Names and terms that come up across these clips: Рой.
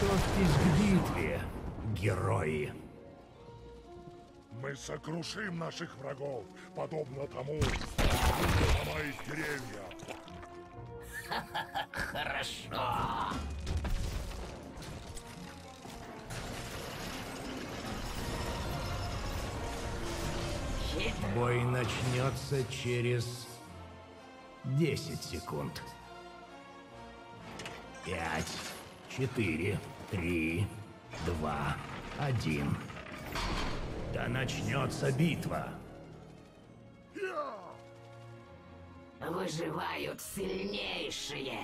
Готовьтесь к битве, герои. Мы сокрушим наших врагов, подобно тому, как ломались деревья. Хорошо. Бой начнется через 10 секунд. 5, 4, 3, 2, 1. Да начнется битва. Выживают сильнейшие.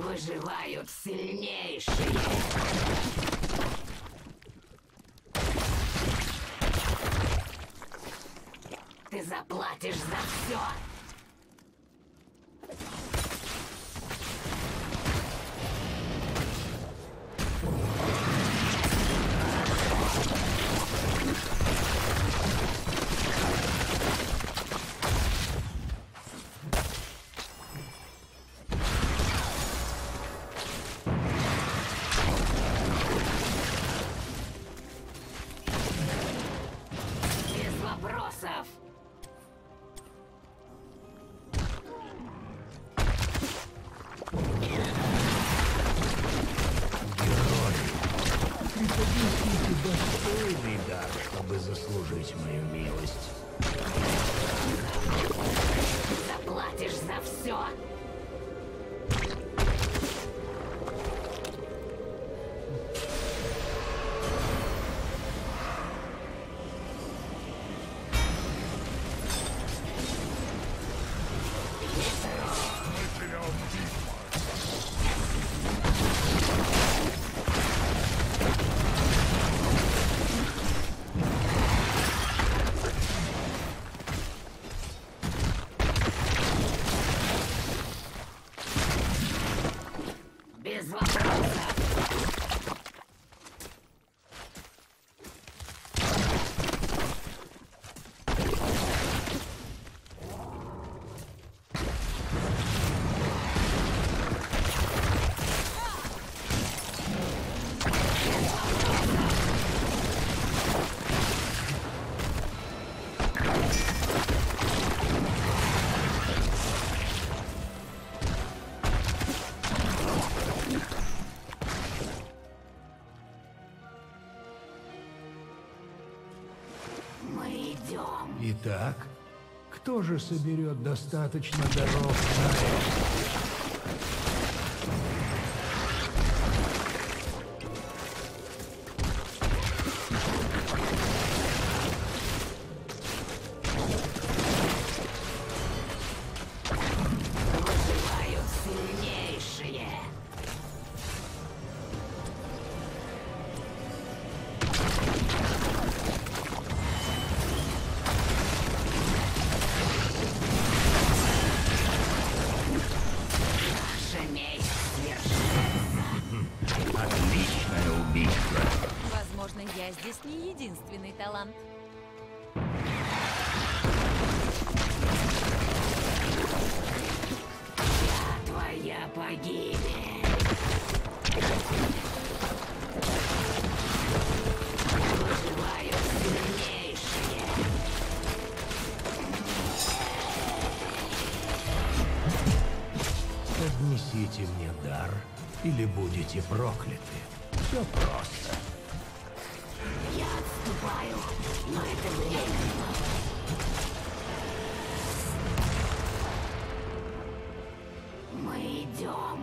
Выживают сильнейшие. Ты заплатишь за все. Итак, кто же соберет достаточно даров на это? Я здесь не единственный талант. Я твоя погибель. Выживаю сильнейшие. Поднесите мне дар, или будете прокляты. Все просто. Я отступаю, но это временно. Мы идем.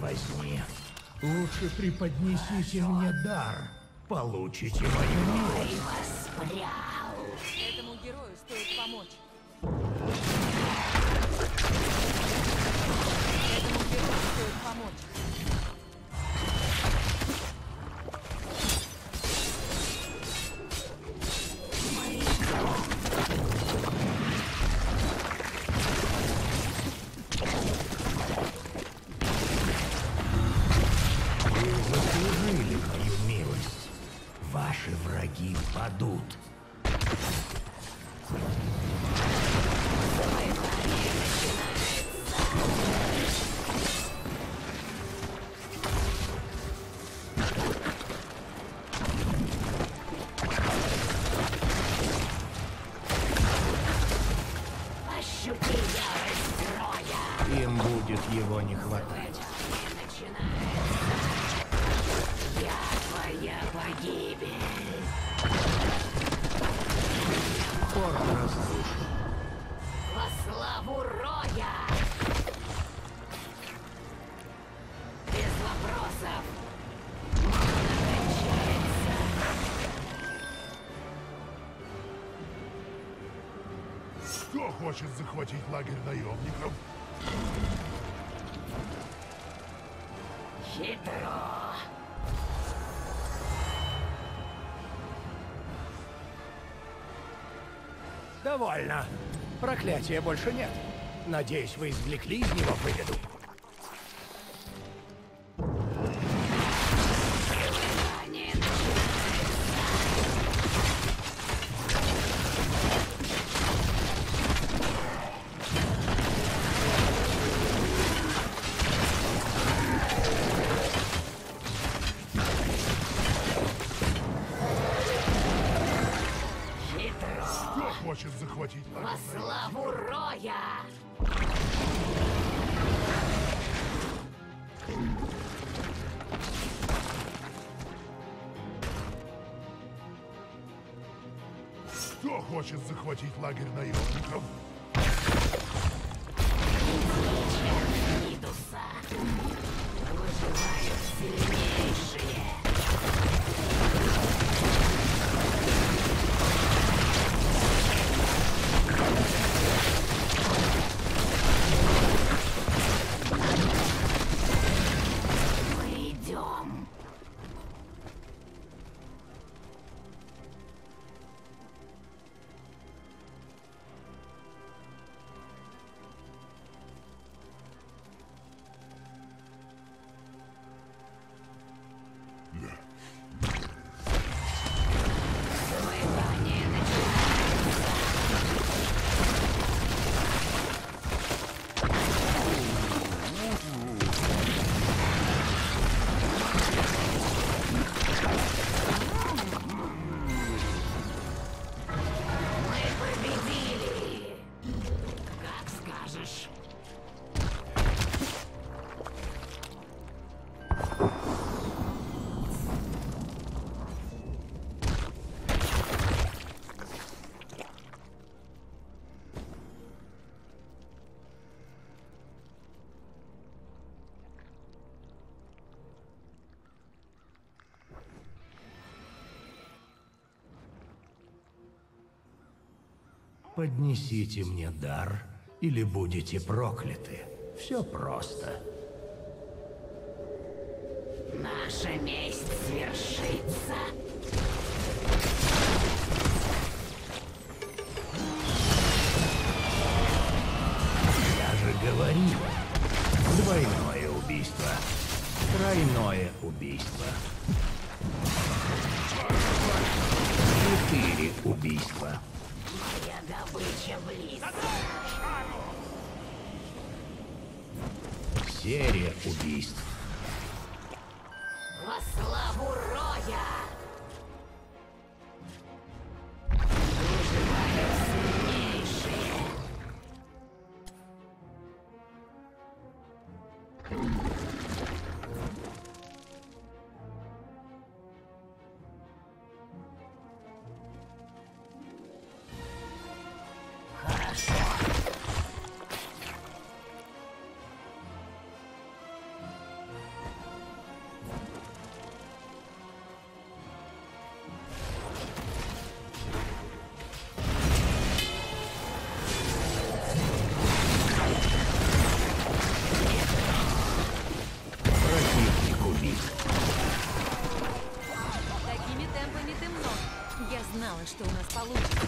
Возьми. Лучше преподнесите мне дар. Получите мою милость. Этому герою стоит помочь. Этому герою стоит помочь. Его не хватает. Я твоя погибель. Порт разрушен. Во славу Роя! Без вопросов. Кончается. Кто хочет захватить лагерь наемников? Хитро! Довольно. Проклятия больше нет. Надеюсь, вы извлекли из него выгоду. Во славу Роя! Кто хочет захватить лагерь наемников? Мы Слышишь? Поднесите мне дар, или будете прокляты. Все просто. Наша месть свершится. Я же говорил. Двойное убийство. Тройное убийство. 4 убийства. Добыча близко. Серия убийств. Во славу Роя! Что у нас получится?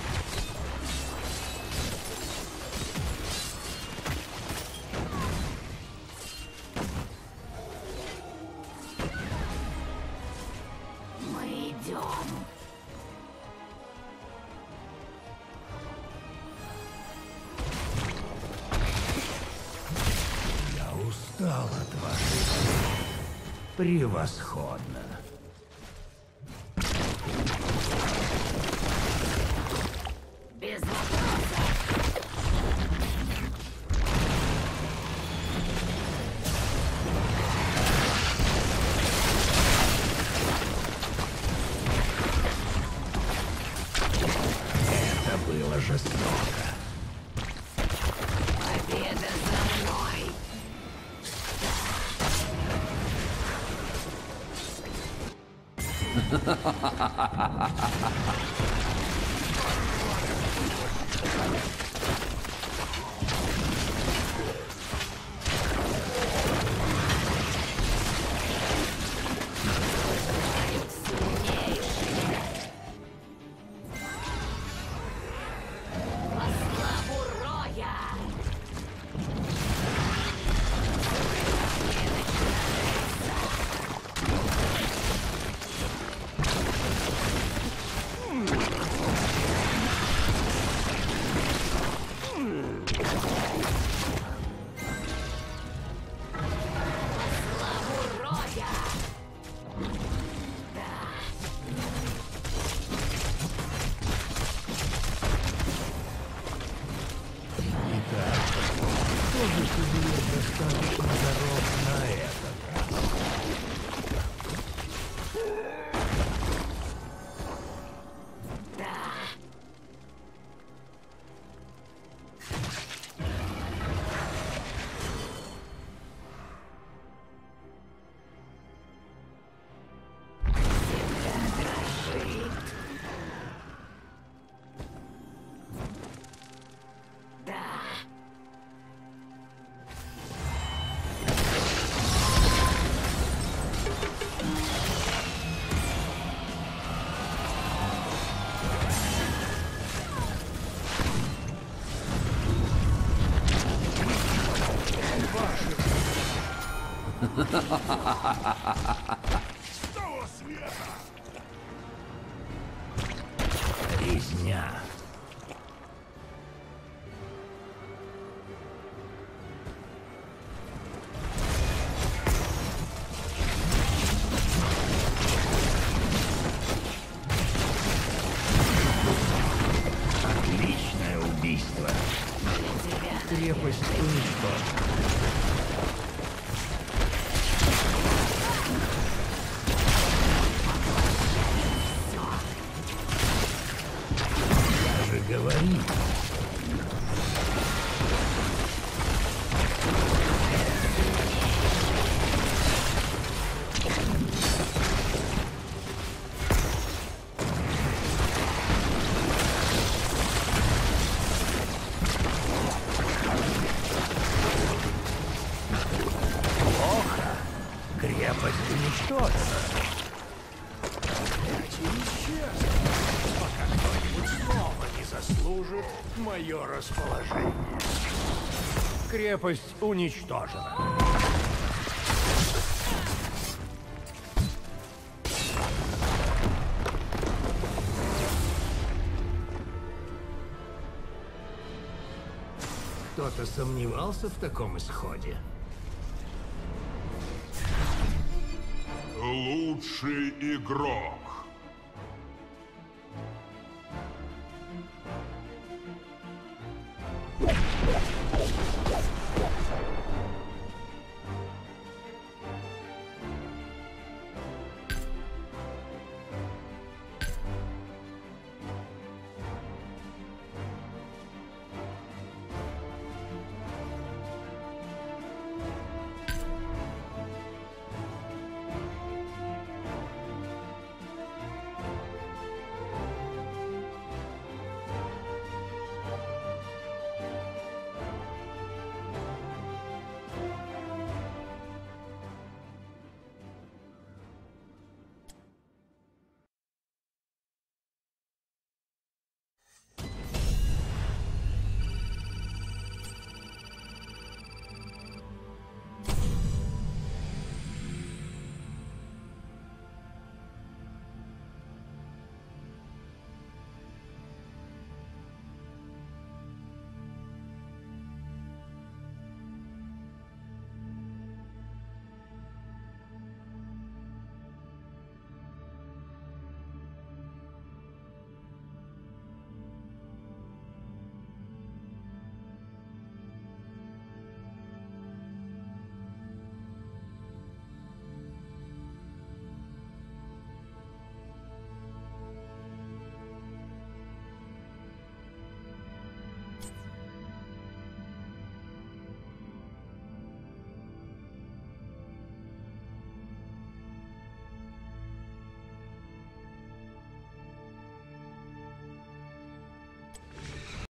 Мы идем. Я устал от вашей... Превосходно. Резня. Отличное убийство. Для тебя. Крепость уничтожена. Расположение. Крепость уничтожена. Кто-то сомневался в таком исходе? Лучший игрок.